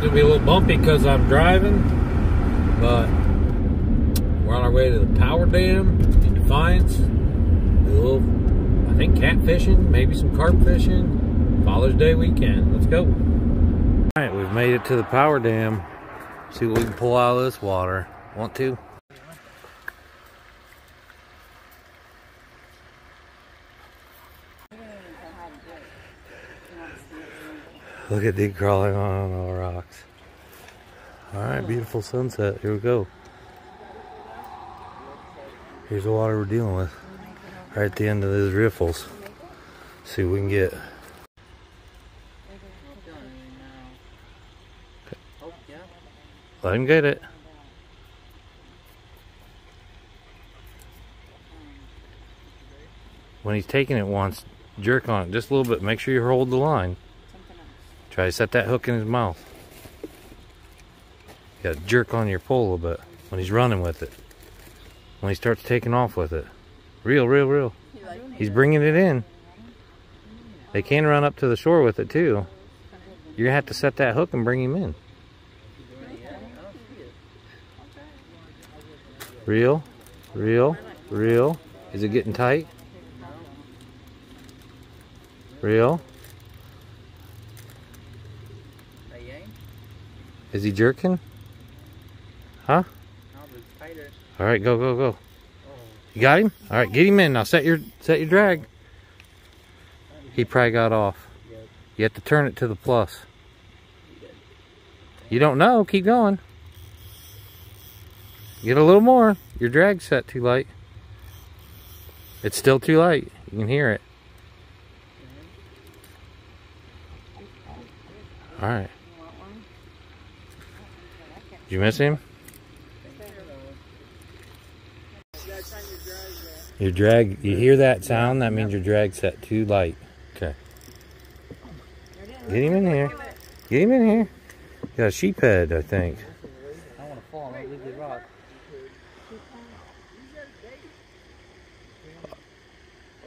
it's gonna be a little bumpy because I'm driving, but we're on our way to the power dam in Defiance. A little, I think, cat fishing, maybe some carp fishing. Father's Day weekend. Let's go. All right, we've made it to the power dam. See what we can pull out of this water. Want to? Look at thee crawling on all rocks. All right, beautiful sunset. Here we go. Here's the water we're dealing with. Right at the end of these riffles. See what we can get. Let him get it. When he's taking it once, jerk on it just a little bit. Make sure you hold the line. Try to set that hook in his mouth. You gotta jerk on your pole a little bit when he's running with it. When he starts taking off with it. Reel. He's bringing it in. They can run up to the shore with it too. You're gonna have to set that hook and bring him in. Reel. Is it getting tight? Reel. Is he jerking? Huh? All right, go. You got him? All right, get him in. Now set your drag. He probably got off. You have to turn it to the plus. You don't know. Keep going. Get a little more. Your drag's set too light. It's still too light. You can hear it. All right. Did you miss him? Your drag, you hear that sound? That means your drag's set too light. Okay. Get him in here. You got a sheep head, I think. I want to fall. I'm going to leave the rock.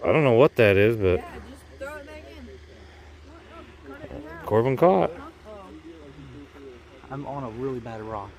I don't know what that is, but yeah, just throw it back in. No, Corbin caught. I'm on a really bad rock.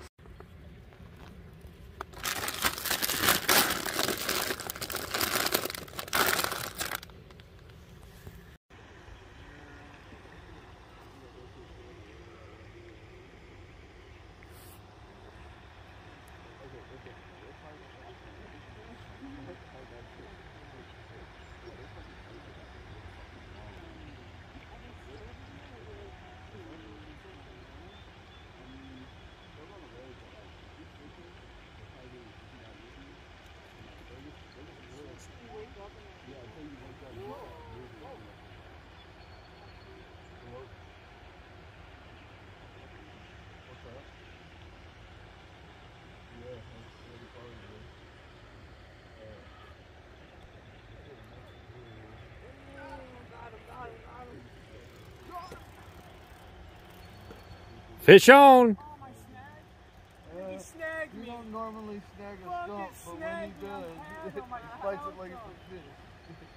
Fish on! Oh, my snag. He snagged me. You don't normally snag a stump, but when he does, he bites it like it's a fish.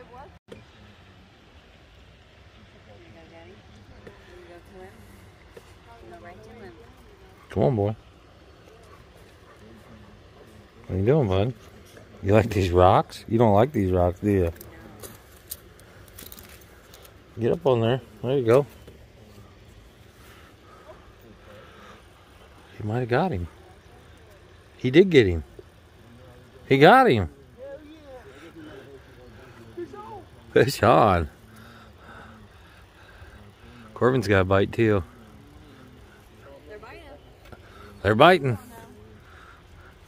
It was? Here you go, Daddy. Here you go to him. Go right to him. Come on, boy. What are you doing, bud? You like these rocks? You don't like these rocks, do you? No. Get up on there. There you go. Might have got him. He did get him. He got him. Fish on. Corbin's got a bite too. They're biting.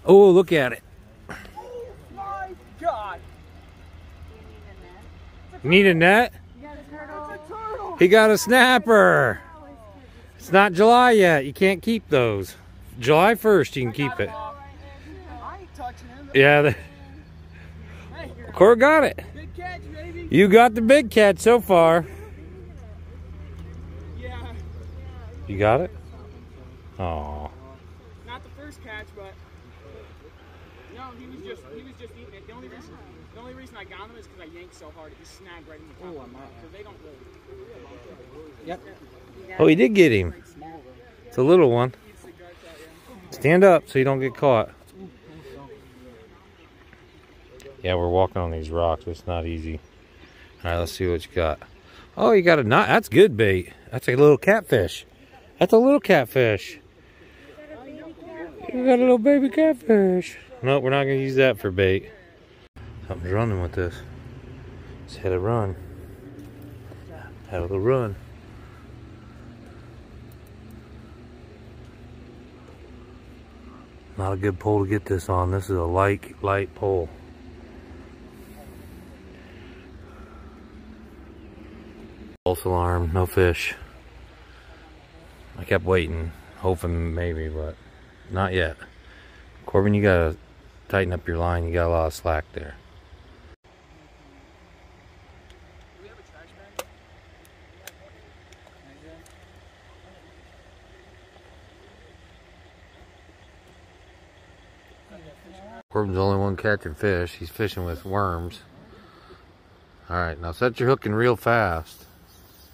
Oh, look at it. Oh my God. You need a net? You got a turtle. He got a snapper. It's not July yet. You can't keep those. July 1st, you can keep it. Yeah. Cor got it. Big catch, baby. You got the big catch so far. Yeah. You got it? Aw. Not the first catch, but no, he was just eating it. The only reason I got him is because I yanked so hard. He snagged right in the top. Oh, I might. Because they don't really. Yep. Oh, he did get him. It's a little one. Stand up so you don't get caught. Yeah, we're walking on these rocks. It's not easy. All right, let's see what you got. Oh, you got a knot. That's good bait. That's a little catfish. That's a little catfish. We got a little baby catfish. Nope, we're not going to use that for bait. Something's running with this. Just had a run. Had a little run. Not a good pole to get this on. This is a light pole. False alarm, no fish. I kept waiting, hoping maybe, but not yet. Corbin, you gotta tighten up your line. You got a lot of slack there. Do we have a trash bag? Corbin's the only one catching fish. He's fishing with worms. Alright, now set your hook in real fast.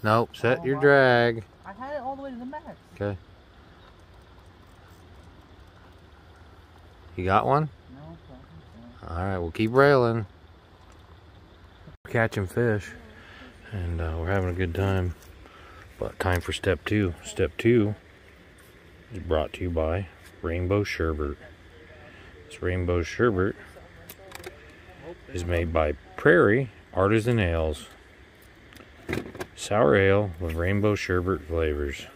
Nope, set your drag. I had it all the way to the max. Okay. You got one? No. Alright, we'll keep railing. We're catching fish. And we're having a good time. But time for step two. Step two is brought to you by Rainbow Sherbet. This Rainbow Sherbet is made by Prairie Artisan Ales. Sour ale with rainbow sherbet flavors.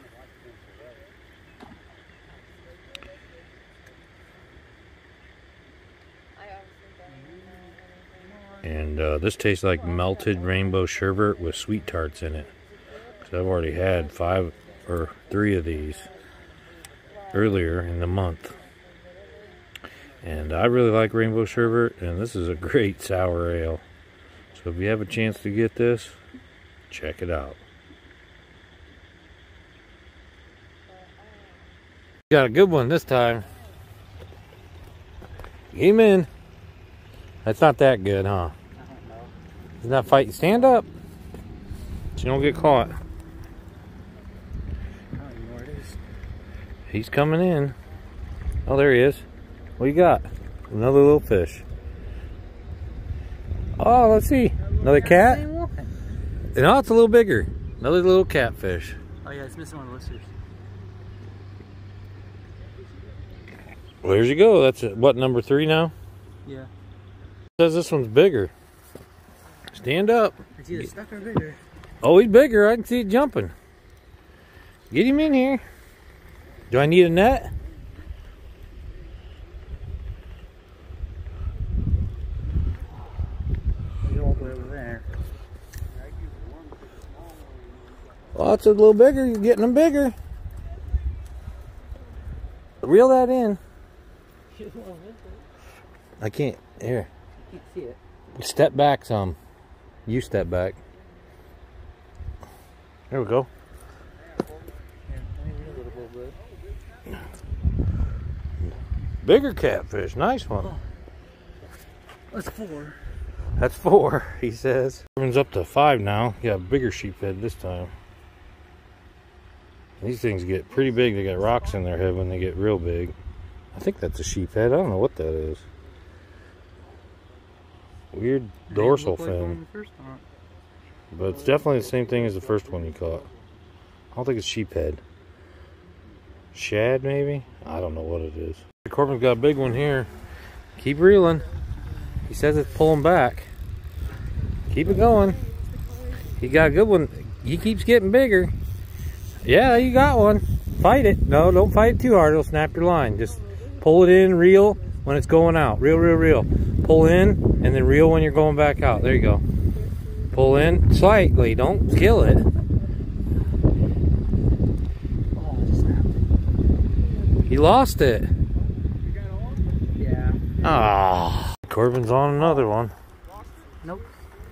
And this tastes like melted rainbow sherbet with sweet tarts in it. Because I've already had 3 of these earlier in the month. And I really like rainbow sherbet, and this is a great sour ale. So if you have a chance to get this, check it out. Got a good one this time. Get him in. That's not that good, huh? He's not fighting. Stand up so you don't get caught. He's coming in. Oh, there he is. What you got? Another little fish. Oh, let's see. Another cat? No, it's a little bigger. Another little catfish. Oh yeah, it's missing one of the listers. Well, there you go. That's what, number 3 now? Yeah. It says this one's bigger. Stand up. It's either stuck or bigger. Oh, he's bigger. I can see it jumping. Get him in here. Do I need a net? Well, it's a little bigger. You're getting them bigger. Reel that in. I can't. Here. You can't see it. Step back some. You step back. There we go. Bigger catfish. Nice one. Oh. That's 4. That's 4, he says. Everyone's up to 5 now. Yeah, bigger sheephead this time. These things get pretty big. They got rocks in their head when they get real big. I think that's a sheep head. I don't know what that is. Weird dorsal fin. But it's definitely the same thing as the first one you caught. I don't think it's sheep head. Shad, maybe? I don't know what it is. Corbin's got a big one here. Keep reeling. He says it's pulling back. Keep it going. He got a good one. He keeps getting bigger. Yeah, you got one. Fight it. No, don't fight it too hard. It'll snap your line. Just pull it in, reel when it's going out. Reel. Pull in, and then reel when you're going back out. There you go. Pull in slightly. Don't kill it. He lost it. Yeah. Ah. Corbin's on another one. Nope.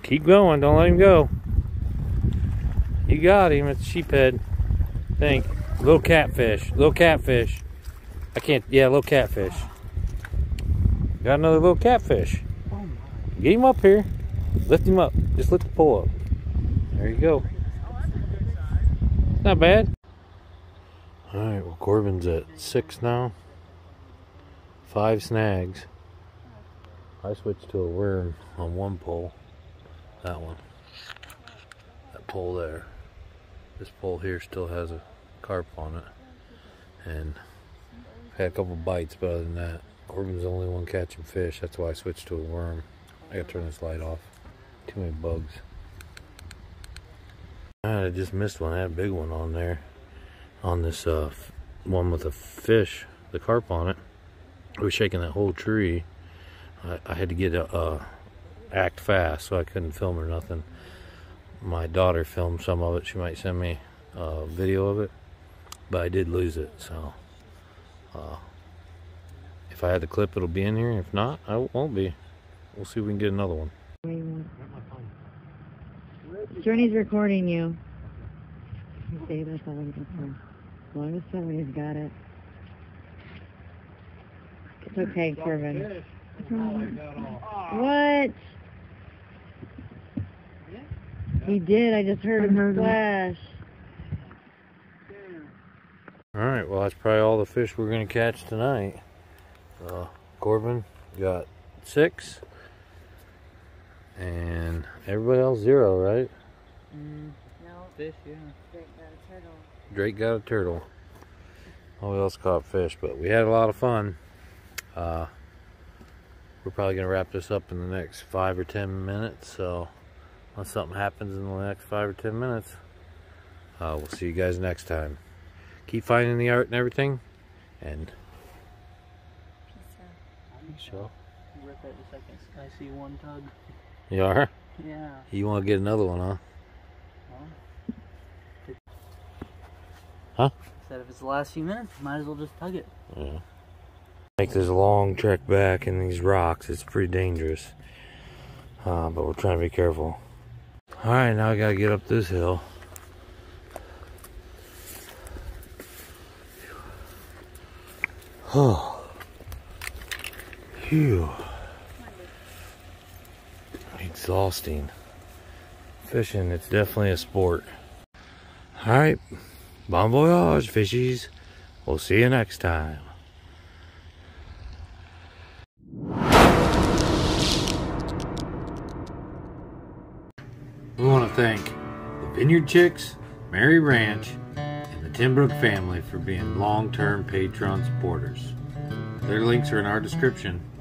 Keep going. Don't let him go. You got him. It's sheephead. Think little catfish. I can't. Yeah, little catfish. Got another little catfish. Get him up here. Lift him up. Just lift the pole up. There you go. Not bad. Alright, well, Corbin's at 6 now. 5 snags. I switched to a worm on one pole. That one. That pole there. This pole here still has a carp on it. And I had a couple bites, but other than that, Corbin's the only one catching fish. That's why I switched to a worm. I gotta turn this light off. Too many bugs. I just missed one. I had a big one on there. On this one with a fish, the carp on it. It was shaking that whole tree. I had to get act fast, so I couldn't film or nothing. My daughter filmed some of it. She might send me a video of it, but I did lose it. So if I had the clip, it'll be in here. If not, I won't be. We'll see if we can get another one. Journey's recording you. Save us all the time. As long as somebody's got it. It's okay, Corbin. What? He did. I just heard him splash. Alright, well, that's probably all the fish we're going to catch tonight. Corbin got 6. And everybody else 0, right? No. Fish, yeah. Drake got a turtle. Drake got a turtle. Nobody else caught fish, but we had a lot of fun. We're probably going to wrap this up in the next 5 or 10 minutes, so unless something happens in the next 5 or 10 minutes, we'll see you guys next time. Keep finding the art and everything, and peace out. Rip it in seconds. I see one tug. You are? Yeah. You want to get another one, huh? Huh? Said if it's the last few minutes, might as well just tug it. Yeah. Make this long trek back in these rocks. It's pretty dangerous, but we're trying to be careful. All right, now I gotta get up this hill. Oh, phew! Exhausting. Fishing, it's definitely a sport. All right, bon voyage, fishies. We'll see you next time. We want to thank the Vineyard Chicks, Mary Ranch, and the Timbrook family for being long-term Patreon supporters. Their links are in our description.